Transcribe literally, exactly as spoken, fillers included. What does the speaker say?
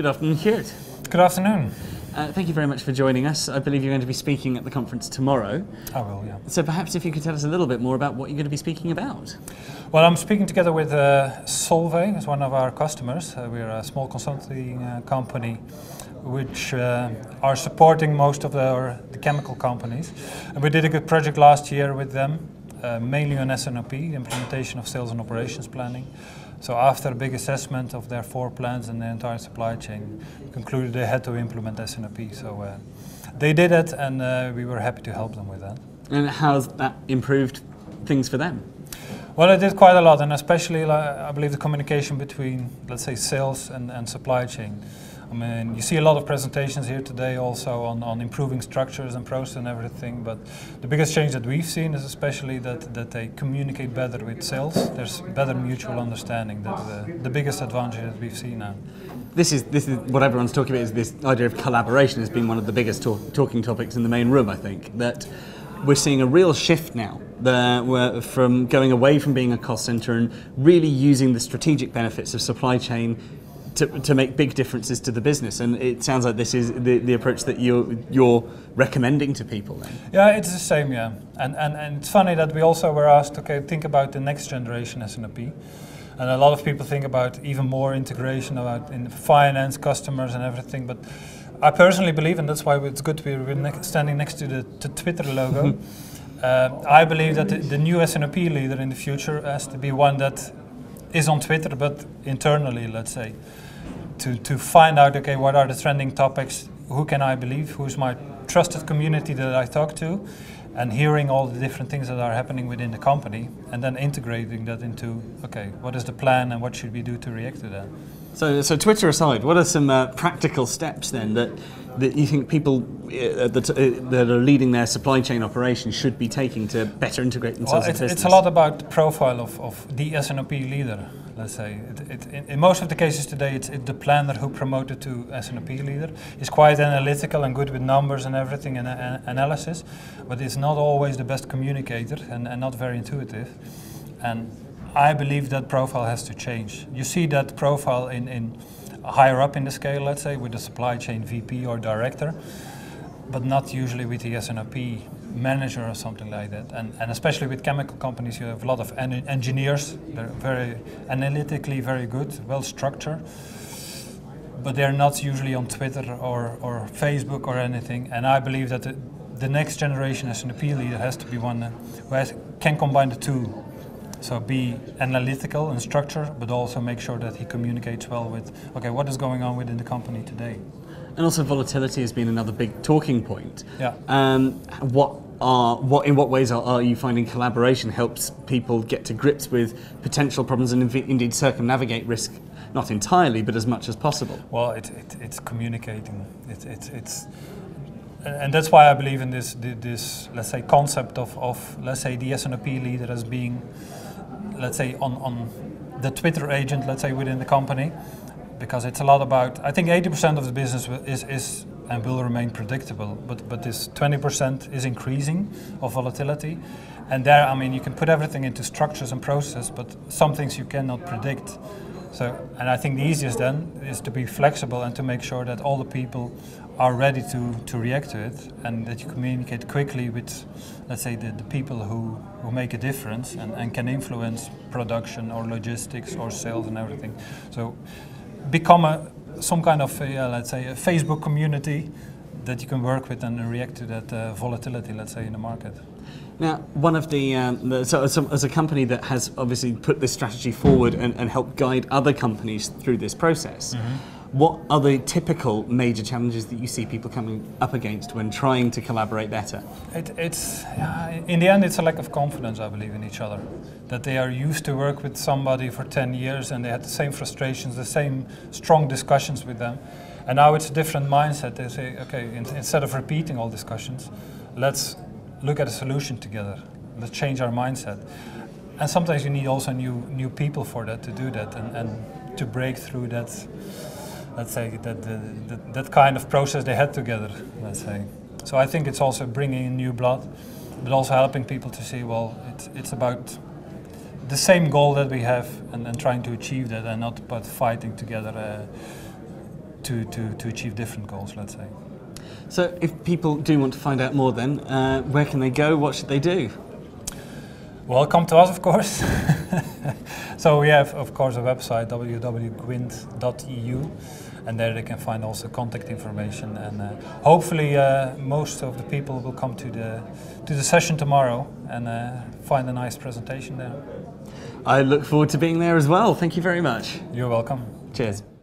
Good afternoon, Geert. Good afternoon. Uh, thank you very much for joining us. I believe you're going to be speaking at the conference tomorrow. I will, yeah. So perhaps if you could tell us a little bit more about what you're going to be speaking about. Well, I'm speaking together with uh, Solvay, who's one of our customers. Uh, we're a small consulting uh, company which uh, are supporting most of the, the chemical companies. And we did a good project last year with them, uh, mainly on S and O P, implementation of sales and operations planning. So after a big assessment of their four plants and the entire supply chain, concluded they had to implement S and O P. So uh, they did it, and uh, we were happy to help them with that. And how's that improved things for them? Well, it did quite a lot, and especially uh, I believe the communication between, let's say, sales and, and supply chain. I mean, you see a lot of presentations here today also on, on improving structures and process and everything, but the biggest change that we've seen is especially that, that they communicate better with sales. There's better mutual understanding. That's the, the biggest advantage that we've seen now. This is, this is what everyone's talking about, is this idea of collaboration has been one of the biggest to talking topics in the main room, I think, that we're seeing a real shift now that we're from going away from being a cost center and really using the strategic benefits of supply chain To, to make big differences to the business, and it sounds like this is the, the approach that you're, you're recommending to people then. Yeah, it's the same, yeah. And, and, and it's funny that we also were asked, okay, think about the next generation S and O P. And a lot of people think about even more integration about in finance, customers and everything, but I personally believe, and that's why it's good we're ne standing next to the to Twitter logo, uh, I believe that the, the new S and O P leader in the future has to be one that is on Twitter, but internally, let's say, to, to find out, okay, what are the trending topics, who can I believe, who's my trusted community that I talk to, and hearing all the different things that are happening within the company, and then integrating that into, okay, what is the plan and what should we do to react to that? So, so Twitter aside, what are some uh, practical steps then that, that you think people uh, that, uh, that are leading their supply chain operations should be taking to better integrate themselves into business? Well, it's, it's a lot about the profile of, of the S and O P leader, let's say. It, it, in, in most of the cases today, it's it, the planner who promoted to S and O P leader is quite analytical and good with numbers and everything and uh, analysis, but it's not always the best communicator and, and not very intuitive. And I believe that profile has to change. You see that profile in, in higher up in the scale, let's say, with the supply chain V P or director, but not usually with the S and O P manager or something like that. And, and especially with chemical companies, you have a lot of en engineers. They're very analytically very good, well structured, but they're not usually on Twitter or, or Facebook or anything. And I believe that the, the next generation S and O P leader has to be one who has, can combine the two. So be analytical in structure, but also make sure that he communicates well with, okay, what is going on within the company today? And also volatility has been another big talking point. Yeah. Um, what are, what, in what ways are, are you finding collaboration helps people get to grips with potential problems and indeed circumnavigate risk, not entirely, but as much as possible? Well, it, it, it's communicating. It, it, it's... And that's why I believe in this, this let's say, concept of, of let's say, the S and O P leader as being, let's say, on, on the Twitter agent, let's say, within the company, because it's a lot about, I think eighty percent of the business is, is and will remain predictable, but, but this twenty percent is increasing of volatility. And there, I mean, you can put everything into structures and process, but some things you cannot predict. So, and I think the easiest then is to be flexible and to make sure that all the people are ready to, to react to it and that you communicate quickly with, let's say, the, the people who, who make a difference and, and can influence production or logistics or sales and everything. So become a, some kind of, a, let's say, a Facebook community that you can work with and react to that uh, volatility, let's say, in the market. Now, one of the, um, the so as a, as a company that has obviously put this strategy forward and, and helped guide other companies through this process, mm-hmm. what are the typical major challenges that you see people coming up against when trying to collaborate better? It, it's, uh, in the end, it's a lack of confidence, I believe, in each other. That they are used to work with somebody for ten years and they had the same frustrations, the same strong discussions with them. And now it's a different mindset. They say, okay, in, instead of repeating all discussions, let's look at a solution together. Let's change our mindset. And sometimes you need also new new people for that, to do that and, and to break through that, let's say, that, that, that kind of process they had together, let's say. So I think it's also bringing in new blood, but also helping people to see, well, it's, it's about the same goal that we have and, and trying to achieve that and not about fighting together uh, to, to, to achieve different goals, let's say. So if people do want to find out more then, uh, where can they go, what should they do? Well, come to us, of course. So we have, of course, a website, w w w dot gwynt dot e u, and there they can find also contact information. And uh, hopefully, uh, most of the people will come to the to the session tomorrow and uh, find a nice presentation there. I look forward to being there as well. Thank you very much. You're welcome. Cheers.